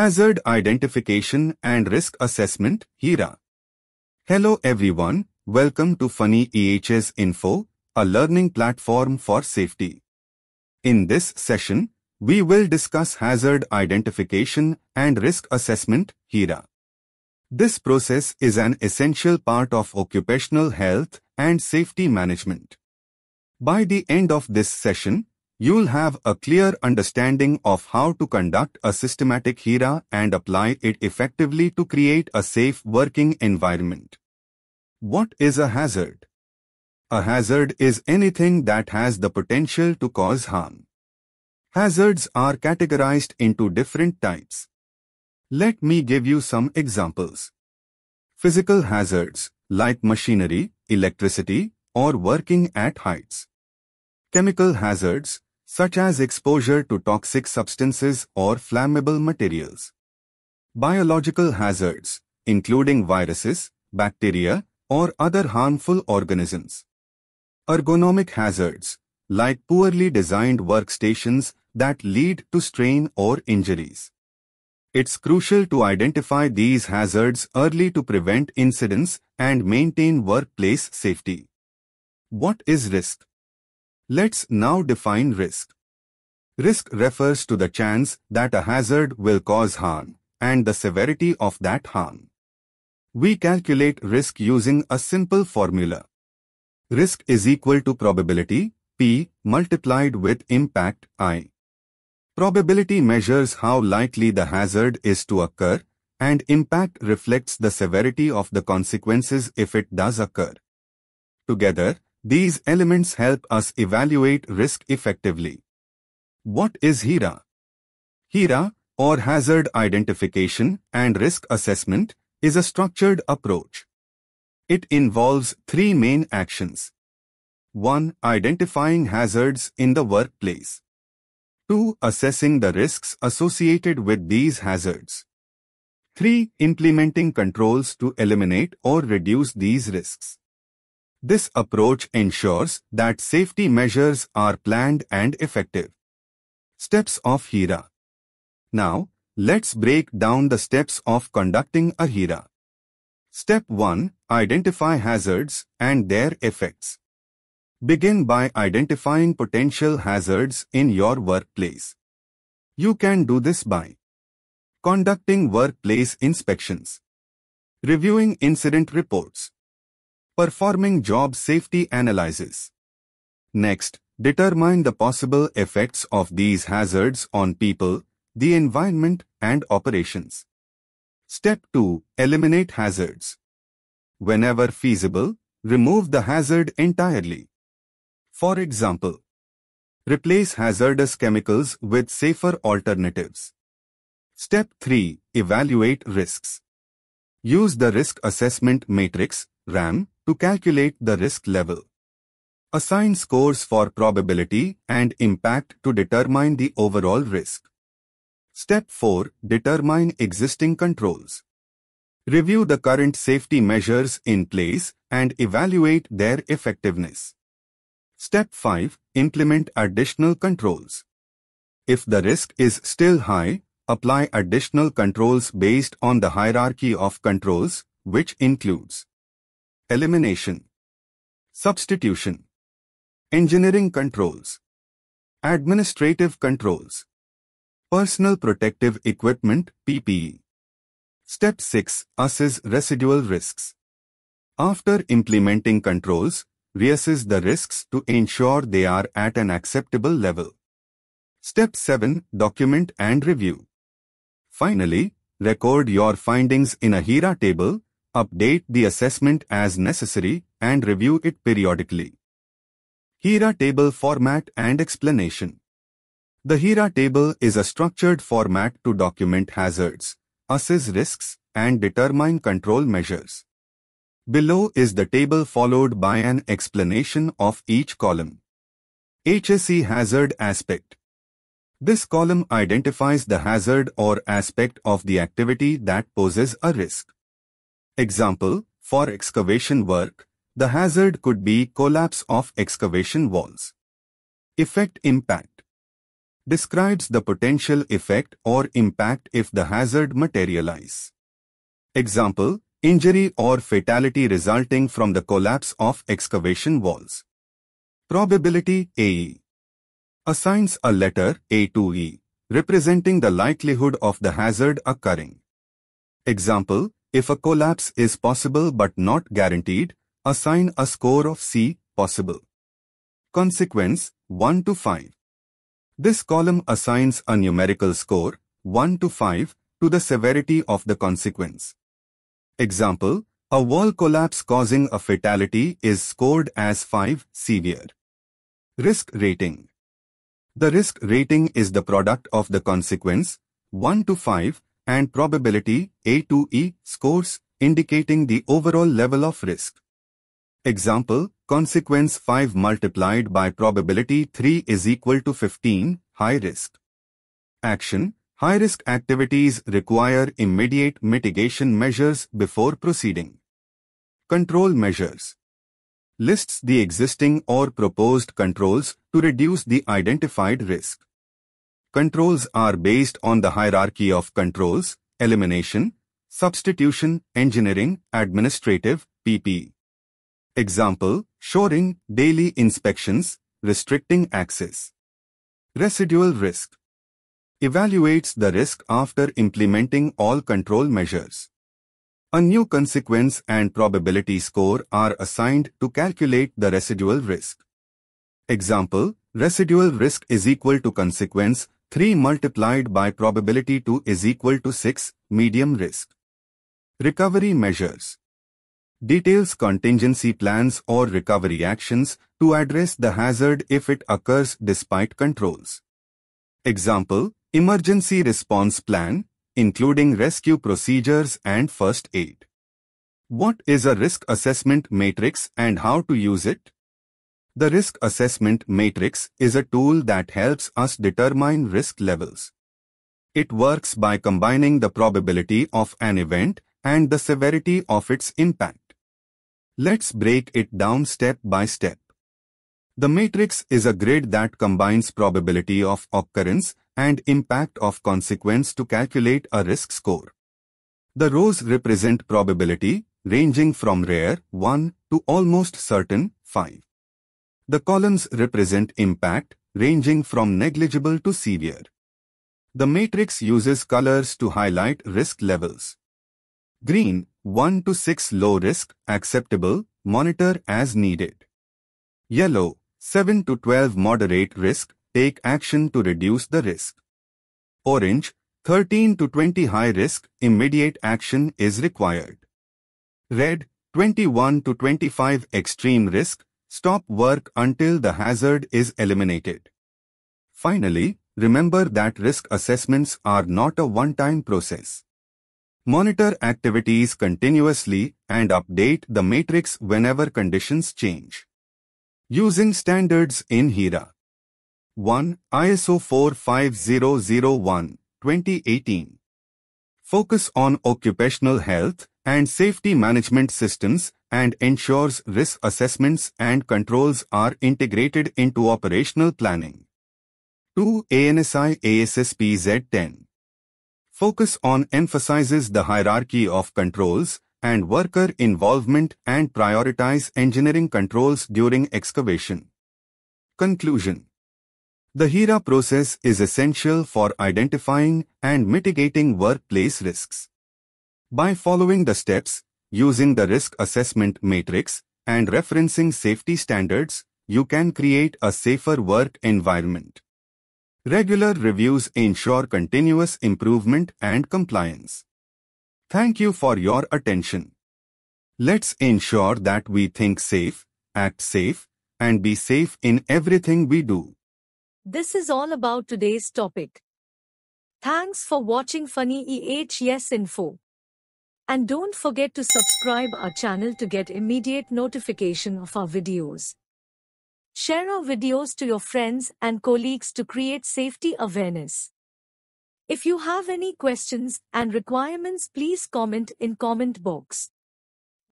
Hazard Identification and Risk Assessment, HIRA. Hello everyone, welcome to Phani EHS Info, a learning platform for safety. In this session, we will discuss Hazard Identification and Risk Assessment, HIRA. This process is an essential part of occupational health and safety management. By the end of this session, you'll have a clear understanding of how to conduct a systematic HIRA and apply it effectively to create a safe working environment. What is a hazard? A hazard is anything that has the potential to cause harm. Hazards are categorized into different types. Let me give you some examples. Physical hazards like machinery, electricity, or working at heights. Chemical hazards such as exposure to toxic substances or flammable materials. Biological hazards, including viruses, bacteria, or other harmful organisms. Ergonomic hazards, like poorly designed workstations that lead to strain or injuries. It's crucial to identify these hazards early to prevent incidents and maintain workplace safety. What is risk? Let's now define risk. Risk refers to the chance that a hazard will cause harm and the severity of that harm. We calculate risk using a simple formula. Risk is equal to probability, P, multiplied with impact, I. Probability measures how likely the hazard is to occur, and impact reflects the severity of the consequences if it does occur. Together, these elements help us evaluate risk effectively. What is HIRA? HIRA, or Hazard Identification and Risk Assessment, is a structured approach. It involves three main actions. 1. Identifying hazards in the workplace. 2. Assessing the risks associated with these hazards. 3. Implementing controls to eliminate or reduce these risks. This approach ensures that safety measures are planned and effective. Steps of HIRA. Now, let's break down the steps of conducting a HIRA. Step 1. Identify hazards and their effects. Begin by identifying potential hazards in your workplace. You can do this by conducting workplace inspections, reviewing incident reports, performing job safety analysis. Next, determine the possible effects of these hazards on people, the environment, and operations. Step 2. Eliminate hazards. Whenever feasible, remove the hazard entirely. For example, replace hazardous chemicals with safer alternatives. Step 3. Evaluate risks. Use the risk assessment matrix, RAM, to calculate the risk level. Assign scores for probability and impact to determine the overall risk. Step 4. Determine existing controls. Review the current safety measures in place and evaluate their effectiveness. Step 5. Implement additional controls. If the risk is still high, apply additional controls based on the hierarchy of controls, which includes elimination, substitution, engineering controls, administrative controls, personal protective equipment, PPE. Step 6. Assess residual risks. After implementing controls, reassess the risks to ensure they are at an acceptable level. Step 7. Document and review. Finally, record your findings in a HIRA table, update the assessment as necessary, and review it periodically. HIRA table format and explanation. The HIRA table is a structured format to document hazards, assess risks, and determine control measures. Below is the table followed by an explanation of each column. HSE hazard aspect. This column identifies the hazard or aspect of the activity that poses a risk. Example, for excavation work, the hazard could be collapse of excavation walls. Effect impact. describes the potential effect or impact if the hazard materializes. Example, injury or fatality resulting from the collapse of excavation walls. Probability AE assigns a letter A to E, representing the likelihood of the hazard occurring. Example, if a collapse is possible but not guaranteed, assign a score of C, possible. Consequence, 1 to 5. This column assigns a numerical score, 1 to 5, to the severity of the consequence. Example, a wall collapse causing a fatality is scored as 5, severe. Risk rating. The risk rating is the product of the consequence, 1 to 5, and probability A to E scores, indicating the overall level of risk. Example, consequence 5 multiplied by probability 3 is equal to 15, high risk. Action, high-risk activities require immediate mitigation measures before proceeding. Control measures lists the existing or proposed controls to reduce the identified risk. Controls are based on the hierarchy of controls, elimination, substitution, engineering, administrative, PPE. Example, shoring, daily inspections, restricting access. Residual risk evaluates the risk after implementing all control measures. A new consequence and probability score are assigned to calculate the residual risk. Example, residual risk is equal to consequence 3 multiplied by probability 2 is equal to 6, medium risk. Recovery measures details contingency plans or recovery actions to address the hazard if it occurs despite controls. Example, emergency response plan, including rescue procedures and first aid. What is a risk assessment matrix and how to use it? The risk assessment matrix is a tool that helps us determine risk levels. It works by combining the probability of an event and the severity of its impact. Let's break it down step by step. The matrix is a grid that combines probability of occurrence and impact of consequence to calculate a risk score. The rows represent probability, ranging from rare, 1, to almost certain, 5. The columns represent impact, ranging from negligible to severe. The matrix uses colors to highlight risk levels. Green, 1 to 6 low risk, acceptable, monitor as needed. Yellow, 7 to 12 moderate risk, take action to reduce the risk. Orange, 13 to 20 high risk, immediate action is required. Red, 21 to 25 extreme risk, stop work until the hazard is eliminated. Finally, remember that risk assessments are not a one-time process. Monitor activities continuously and update the matrix whenever conditions change. Using standards in HIRA. 1. ISO 45001, 2018. Focus on occupational health and safety management systems and ensures risk assessments and controls are integrated into operational planning. 2. ANSI ASSPZ10. Focus on emphasizes the hierarchy of controls and worker involvement and prioritize engineering controls during excavation. Conclusion. The HIRA process is essential for identifying and mitigating workplace risks. By following the steps, using the risk assessment matrix, and referencing safety standards, you can create a safer work environment. Regular reviews ensure continuous improvement and compliance. Thank you for your attention. Let's ensure that we think safe, act safe, and be safe in everything we do. This is all about today's topic. Thanks for watching Phani EHS Info. And don't forget to subscribe our channel to get immediate notification of our videos. Share our videos to your friends and colleagues to create safety awareness. If you have any questions and requirements, please comment in comment box.